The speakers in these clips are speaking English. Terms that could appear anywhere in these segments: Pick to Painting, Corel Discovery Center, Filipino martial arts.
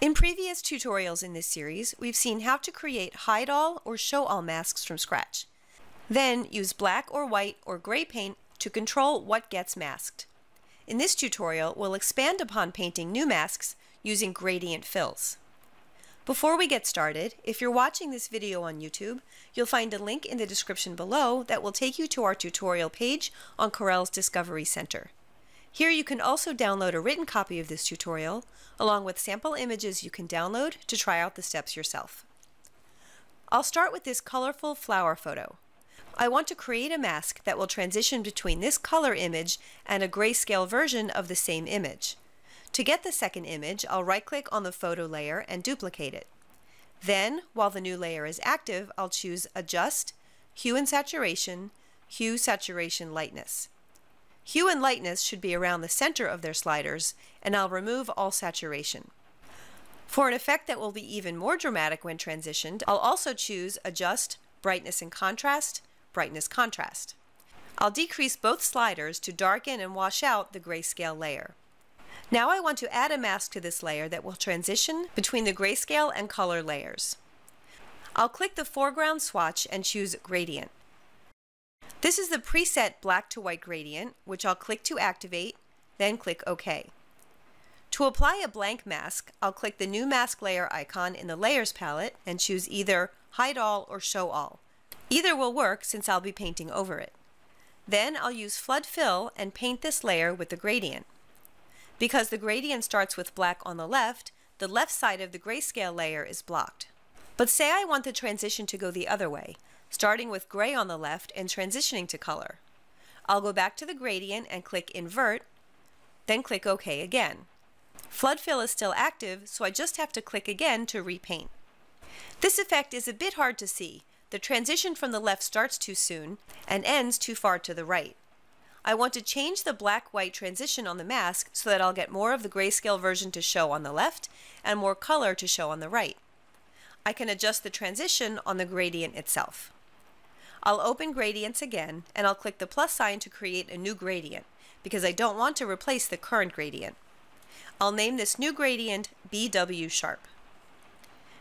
In previous tutorials in this series, we've seen how to create hide all or show all masks from scratch. Then use black or white or gray paint to control what gets masked. In this tutorial, we'll expand upon painting new masks using gradient fills. Before we get started, if you're watching this video on YouTube, you'll find a link in the description below that will take you to our tutorial page on Corel's Discovery Center. Here you can also download a written copy of this tutorial, along with sample images you can download to try out the steps yourself. I'll start with this colorful flower photo. I want to create a mask that will transition between this color image and a grayscale version of the same image. To get the second image, I'll right-click on the photo layer and duplicate it. Then, while the new layer is active, I'll choose Adjust, Hue and Saturation, Hue, Saturation, Lightness. Hue and lightness should be around the center of their sliders, and I'll remove all saturation. For an effect that will be even more dramatic when transitioned, I'll also choose Adjust, Brightness and Contrast, Brightness Contrast. I'll decrease both sliders to darken and wash out the grayscale layer. Now I want to add a mask to this layer that will transition between the grayscale and color layers. I'll click the foreground swatch and choose Gradient. This is the preset black to white gradient, which I'll click to activate, then click OK. To apply a blank mask, I'll click the new mask layer icon in the layers palette and choose either hide all or show all. Either will work since I'll be painting over it. Then I'll use flood fill and paint this layer with the gradient. Because the gradient starts with black on the left side of the grayscale layer is blocked. But say I want the transition to go the other way, starting with gray on the left and transitioning to color. I'll go back to the gradient and click Invert, then click OK again. Flood fill is still active, so I just have to click again to repaint. This effect is a bit hard to see. The transition from the left starts too soon and ends too far to the right. I want to change the black-white transition on the mask so that I'll get more of the grayscale version to show on the left and more color to show on the right. I can adjust the transition on the gradient itself. I'll open gradients again, and I'll click the plus sign to create a new gradient, because I don't want to replace the current gradient. I'll name this new gradient BW Sharp.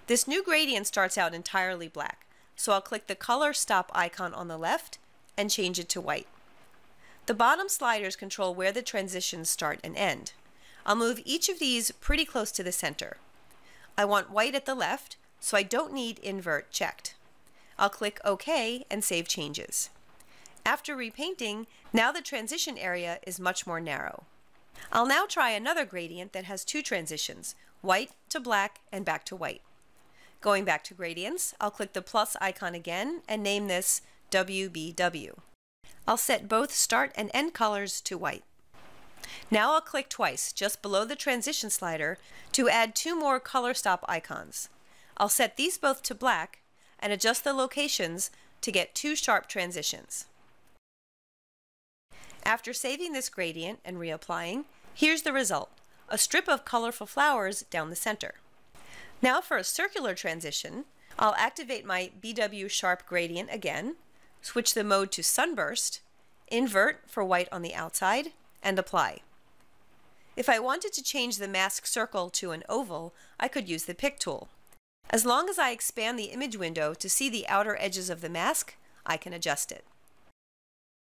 This new gradient starts out entirely black, so I'll click the color stop icon on the left and change it to white. The bottom sliders control where the transitions start and end. I'll move each of these pretty close to the center. I want white at the left, so I don't need invert checked. I'll click OK and save changes. After repainting, now the transition area is much more narrow. I'll now try another gradient that has two transitions, white to black and back to white. Going back to gradients, I'll click the plus icon again and name this WBW. I'll set both start and end colors to white. Now I'll click twice, just below the transition slider, to add two more color stop icons. I'll set these both to black and adjust the locations to get two sharp transitions. After saving this gradient and reapplying, here's the result, a strip of colorful flowers down the center. Now for a circular transition, I'll activate my BW Sharp gradient again, switch the mode to Sunburst, invert for white on the outside, and apply. If I wanted to change the mask circle to an oval, I could use the Pick tool. As long as I expand the image window to see the outer edges of the mask, I can adjust it.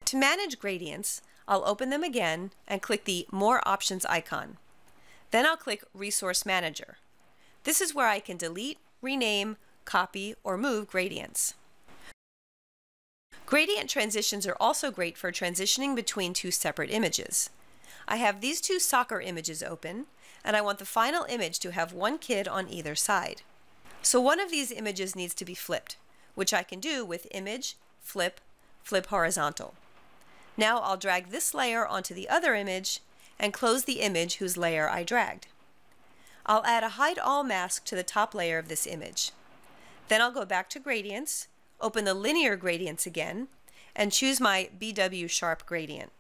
To manage gradients, I'll open them again and click the More Options icon. Then I'll click Resource Manager. This is where I can delete, rename, copy, or move gradients. Gradient transitions are also great for transitioning between two separate images. I have these two soccer images open, and I want the final image to have one kid on either side. So one of these images needs to be flipped, which I can do with Image, Flip, Flip Horizontal. Now I'll drag this layer onto the other image and close the image whose layer I dragged. I'll add a Hide All mask to the top layer of this image. Then I'll go back to Gradients, open the Linear Gradients again, and choose my BW Sharp Gradient.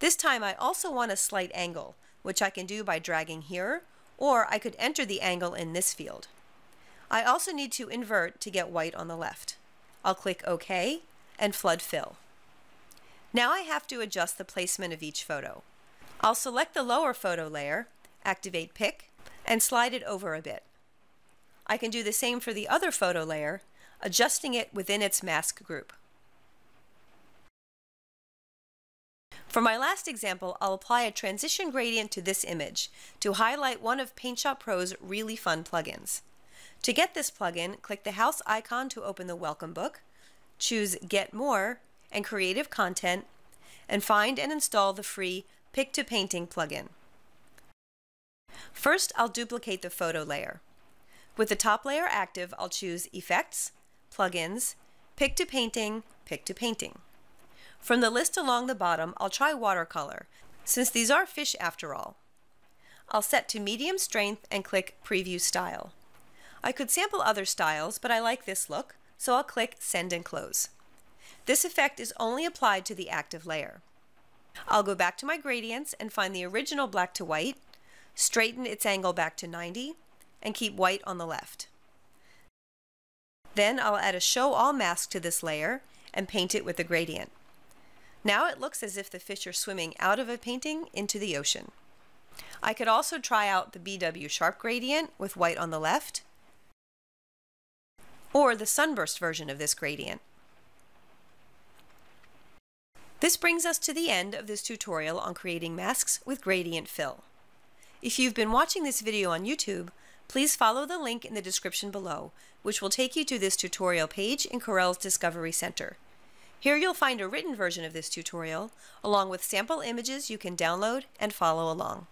This time I also want a slight angle, which I can do by dragging here, or I could enter the angle in this field. I also need to invert to get white on the left. I'll click OK and flood fill. Now I have to adjust the placement of each photo. I'll select the lower photo layer, activate Pick, and slide it over a bit. I can do the same for the other photo layer, adjusting it within its mask group. For my last example, I'll apply a transition gradient to this image to highlight one of PaintShop Pro's really fun plugins. To get this plugin, click the house icon to open the welcome book, choose Get More and Creative Content, and find and install the free Pick to Painting plugin. First, I'll duplicate the photo layer. With the top layer active, I'll choose Effects, Plugins, Pick to Painting, Pick to Painting. From the list along the bottom, I'll try watercolor, since these are fish after all. I'll set to medium strength and click Preview Style. I could sample other styles, but I like this look, so I'll click Send and Close. This effect is only applied to the active layer. I'll go back to my gradients and find the original black to white, straighten its angle back to 90, and keep white on the left. Then I'll add a Show All mask to this layer and paint it with a gradient. Now it looks as if the fish are swimming out of a painting into the ocean. I could also try out the BW Sharp gradient with white on the left, or the sunburst version of this gradient. This brings us to the end of this tutorial on creating masks with gradient fill. If you've been watching this video on YouTube, please follow the link in the description below, which will take you to this tutorial page in Corel's Discovery Center. Here you'll find a written version of this tutorial, along with sample images you can download and follow along.